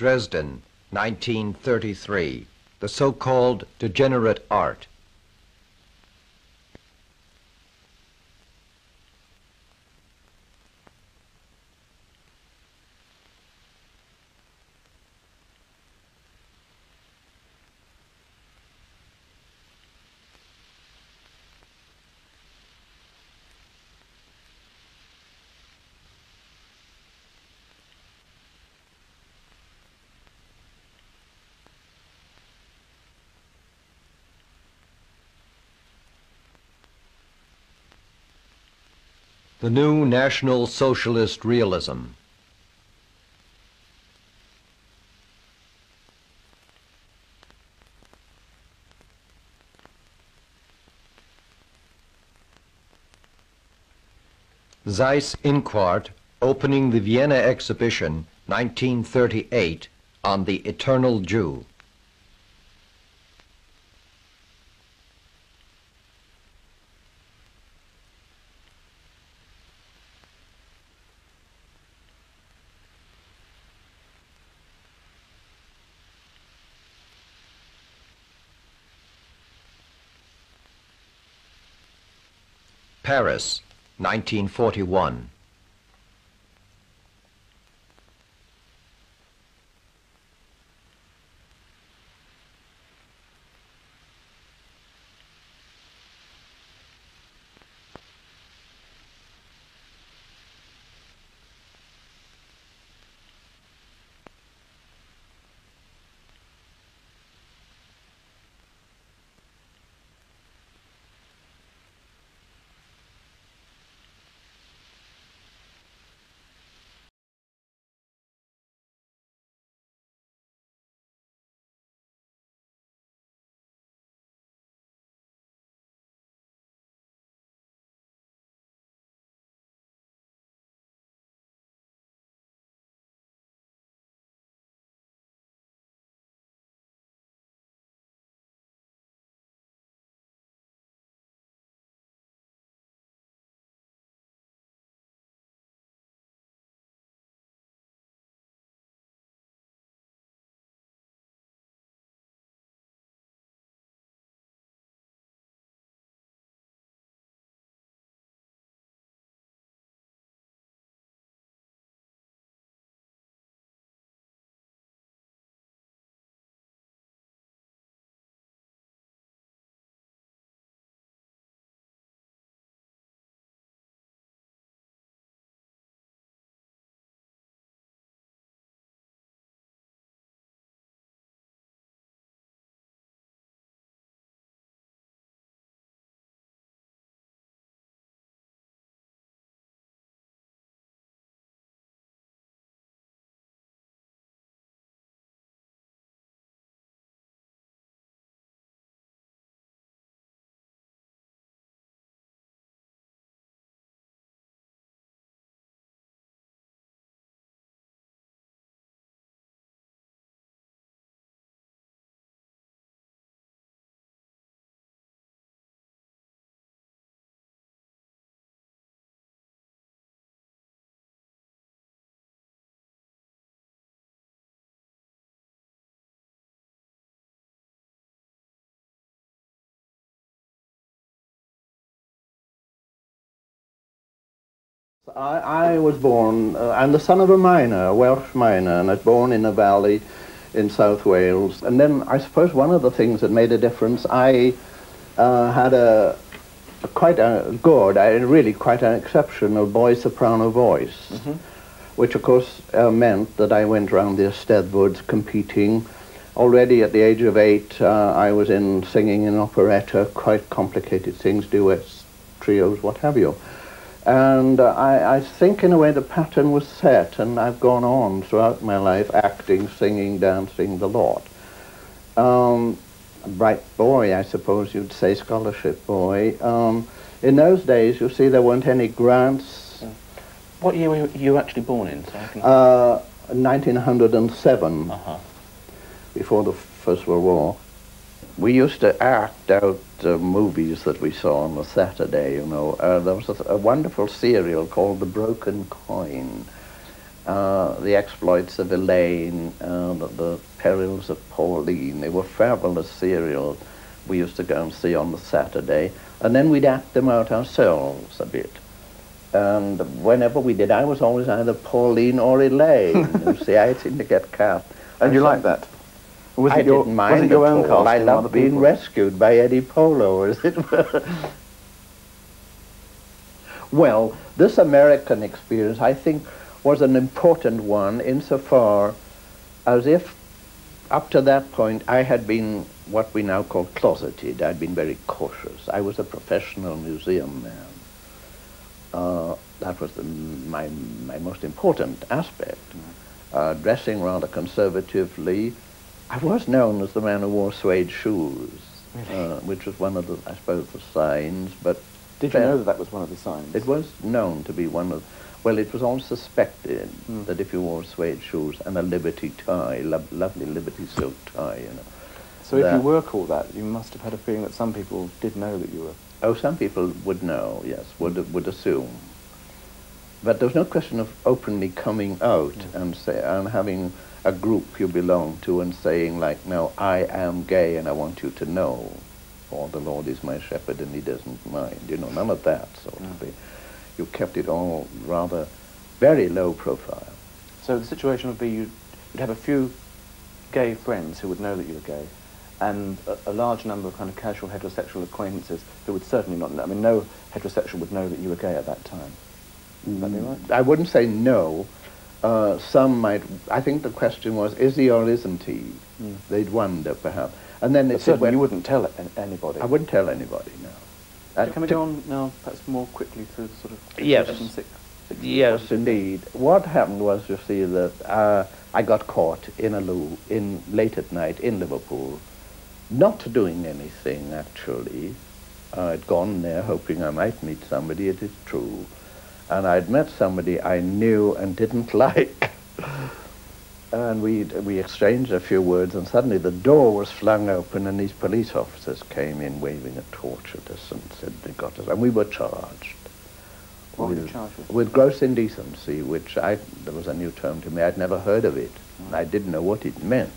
Dresden, 1933, the so-called degenerate art. The new National Socialist Realism. Zeiss Inquart, opening the Vienna exhibition, 1938, on the Eternal Jew. Paris, 1941. I was born, I'm the son of a miner, a Welsh miner, and I was born in a valley in South Wales. And then I suppose one of the things that made a difference, I had quite an exceptional boy-soprano voice, which of course meant that I went round the Eisteddfods competing. Already at the age of 8, I was in singing in operetta, quite complicated things, duets, trios, what have you. And I think in a way the pattern was set, and I've gone on throughout my life acting, singing, dancing, the lot. Bright boy, I suppose you'd say, scholarship boy. In those days, you see, there weren't any grants. What year were you actually born in? So I can... 1907, before the First World War. We used to act out movies that we saw on a Saturday, you know. There was a wonderful serial called The Broken Coin, The Exploits of Elaine, The Perils of Pauline. They were fabulous serials we used to go and see on the Saturday, and then we'd act them out ourselves a bit. And whenever we did, I was always either Pauline or Elaine. You see, I seemed to get cast. And you liked that? I didn't mind at all. I loved being rescued by Eddie Polo, as it were. Well, this American experience, I think, was an important one insofar as if, up to that point, I had been what we now call closeted. I'd been very cautious. I was a professional museum man. That was my most important aspect. Dressing rather conservatively. I was known as the man who wore suede shoes, which was one of the, I suppose, the signs, but... Did you know that was one of the signs? It was known to be one of... Well, it was all suspected that if you wore suede shoes and a Liberty tie, lovely Liberty silk tie, you know... So if you were called that, you must have had a feeling that some people did know that you were... Oh, some people would know, yes, would assume. But there was no question of openly coming out and having a group you belong to and saying, like, no, I am gay and I want you to know, or the Lord is my shepherd and he doesn't mind, you know, none of that sort of thing. You kept it all rather very low profile. So the situation would be you'd have a few gay friends who would know that you were gay, and a large number of kind of casual heterosexual acquaintances who would certainly not know. I mean, no heterosexual would know that you were gay at that time. Would that be right? I wouldn't say no. Some might, I think the question was, is he or isn't he? They'd wonder, perhaps. And then they said, well, you wouldn't tell anybody. I wouldn't tell anybody, no. Can we go on now, perhaps more quickly through the sort of... Yes, yes, indeed. What happened was, you see, that I got caught in a loo, late at night in Liverpool, not doing anything, actually. I'd gone there hoping I might meet somebody, it is true. And I'd met somebody I knew and didn't like. And we exchanged a few words, and suddenly the door was flung open and these police officers came in waving a torch at us and said they got us. And we were charged. What were you charged with? With gross indecency, which there was a new term to me. I'd never heard of it. And I didn't know what it meant.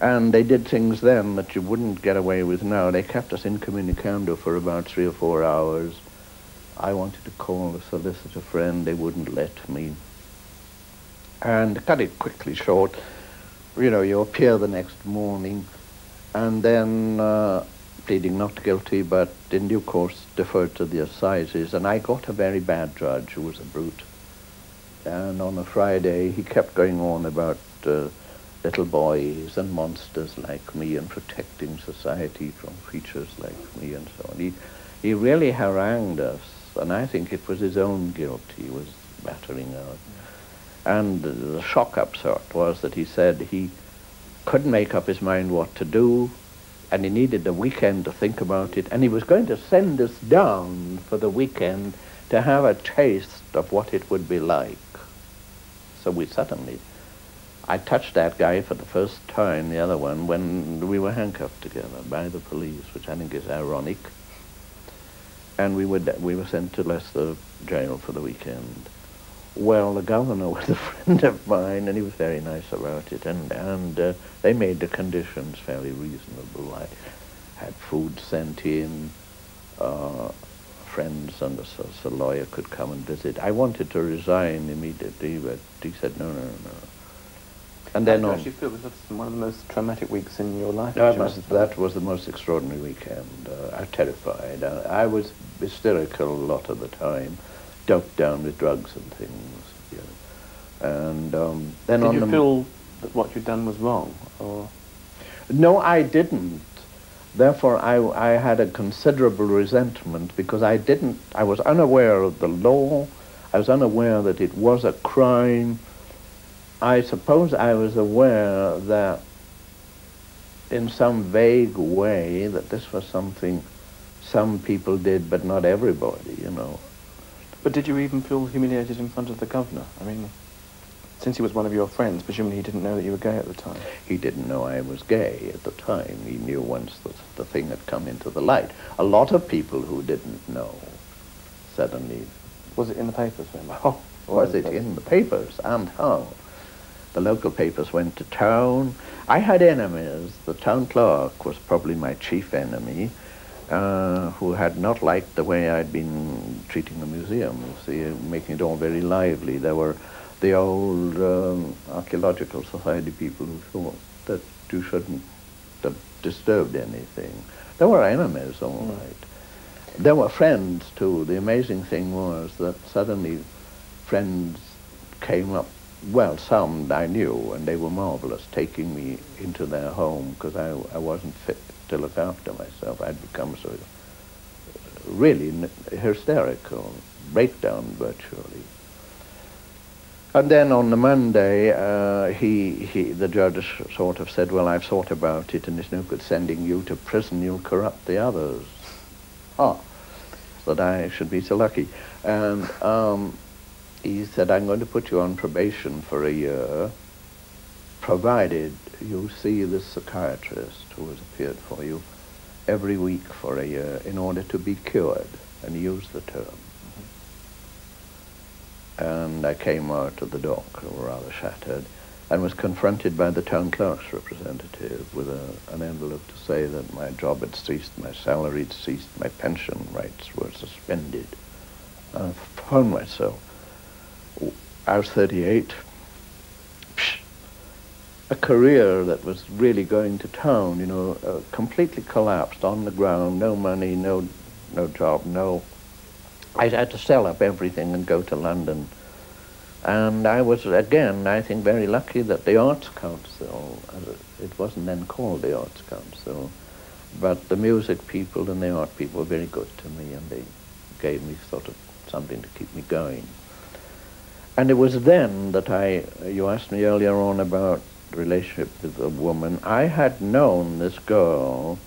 And they did things then that you wouldn't get away with now. They kept us incommunicado for about 3 or 4 hours. I wanted to call a solicitor friend, they wouldn't let me. And cut it quickly short, you know, you appear the next morning, and then pleading not guilty, but in due course deferred to the assizes, and I got a very bad judge who was a brute. And on a Friday, he kept going on about little boys and monsters like me and protecting society from creatures like me and so on. He really harangued us. And I think it was his own guilt he was battering out. And the shock upshot was that he said he couldn't make up his mind what to do, and he needed the weekend to think about it, and he was going to send us down for the weekend to have a taste of what it would be like. So I touched that guy for the first time, the other one, when we were handcuffed together by the police, which I think is ironic. And we were sent to Leicester Jail for the weekend. Well, the governor was a friend of mine, and he was very nice about it, and they made the conditions fairly reasonable. I had food sent in, friends and a lawyer could come and visit. I wanted to resign immediately, but he said, no, no, no. And then actually feel that that's one of the most traumatic weeks in your life? No, that was the most extraordinary weekend. I was terrified. I was hysterical a lot of the time, doped down with drugs and things. You know. And then did you feel that what you'd done was wrong? Or? No, I didn't. Therefore, I had a considerable resentment because I was unaware of the law. I was unaware that it was a crime. I suppose I was aware that in some vague way that this was something some people did, but not everybody, you know. But did you even feel humiliated in front of the governor? I mean, since he was one of your friends, presumably he didn't know that you were gay at the time. He didn't know I was gay at the time. He knew once that the thing had come into the light. A lot of people who didn't know suddenly... Was it in the papers then? Oh. Was it in the papers, and how? The local papers went to town. I had enemies. The town clerk was probably my chief enemy, who had not liked the way I'd been treating the museum, making it all very lively. There were the old archaeological society people who thought that you shouldn't have disturbed anything. There were enemies, all right. There were friends, too. The amazing thing was that suddenly friends came up, well, some I knew, and they were marvelous, taking me into their home because I wasn't fit to look after myself. I'd become so really hysterical, breakdown virtually. And then on the Monday, the judge sort of said, well, I've thought about it, and it's no good sending you to prison, you'll corrupt the others. Oh, that I should be so lucky. And he said, I'm going to put you on probation for a year, provided you see this psychiatrist who has appeared for you every week for a year in order to be cured, and he used the term. And I came out of the dock, rather shattered, and was confronted by the town clerk's representative with an envelope to say that my job had ceased, my salary had ceased, my pension rights were suspended. And I found myself. I was 38. A career that was really going to town, you know, completely collapsed on the ground, no money, no job, no... I had to sell up everything and go to London. And I was, again, I think, very lucky that the Arts Council, it wasn't then called the Arts Council, but the music people and the art people were very good to me, and they gave me sort of something to keep me going. And it was then that you asked me earlier on about relationship with a woman. I had known this girl,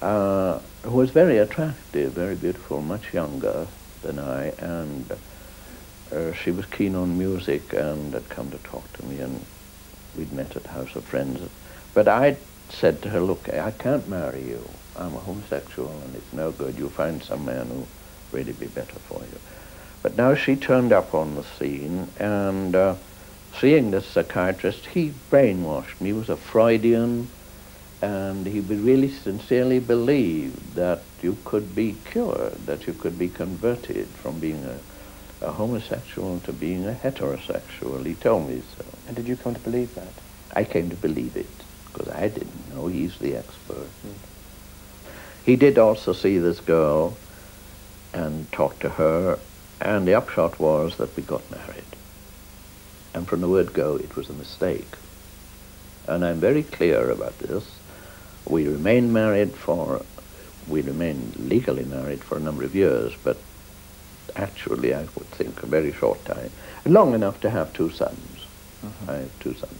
who was very attractive, very beautiful, much younger than I, and she was keen on music and had come to talk to me, and we'd met at House of Friends. But I said to her, look, I can't marry you. I'm a homosexual and it's no good. You'll find some man who'll really be better for you. But now she turned up on the scene, and seeing this psychiatrist, he brainwashed me. He was a Freudian, and he really sincerely believed that you could be cured, that you could be converted from being a homosexual to being a heterosexual. He told me so. And did you come to believe that? I came to believe it, because I didn't know. He's the expert. Mm. He did also see this girl and talk to her, and the upshot was that we got married. And from the word go, it was a mistake. And I'm very clear about this. We remained married legally married for a number of years, but actually I would think a very short time. Long enough to have two sons. Mm-hmm. I have two sons.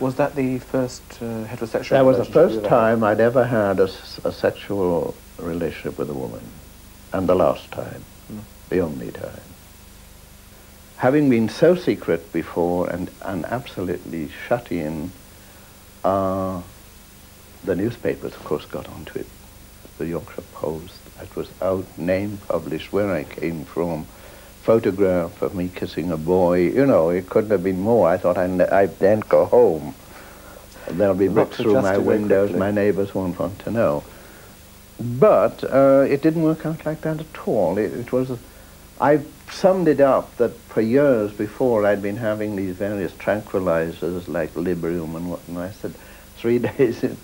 Was that the first heterosexual relationship? That was the first time I'd ever had a sexual relationship with a woman. And the last time. Mm. The only time. Having been so secret before and absolutely shut in, the newspapers, of course, got onto it. The Yorkshire Post, it was out, name published, where I came from, photograph of me kissing a boy. You know, it couldn't have been more. I thought I'd then go home. There'll be books through my windows. My neighbors won't want to know. But it didn't work out like that at all. It was... I summed it up that for years before I'd been having these various tranquilizers like Librium and what, and I said 3 days in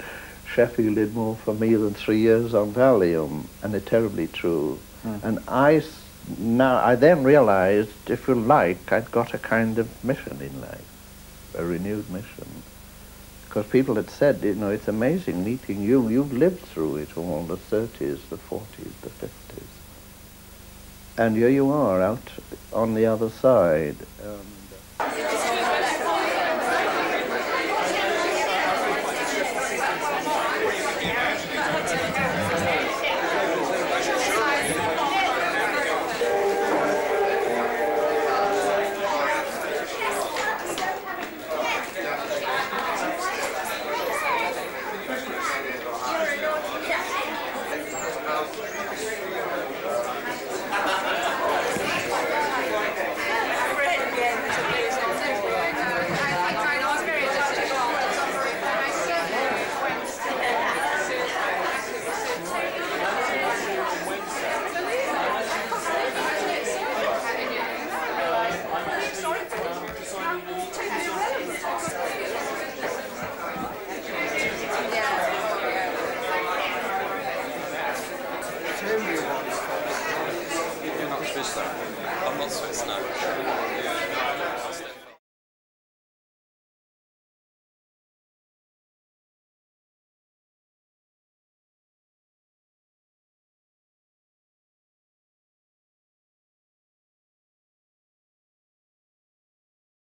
Sheffield did more for me than 3 years on Valium, and it's terribly true. Mm. And I then realized, if you like, I'd got a kind of mission in life, a renewed mission. Because people had said, you know, it's amazing meeting you, you've lived through it all, the 30s, the 40s, the 50s. And here you are, out on the other side.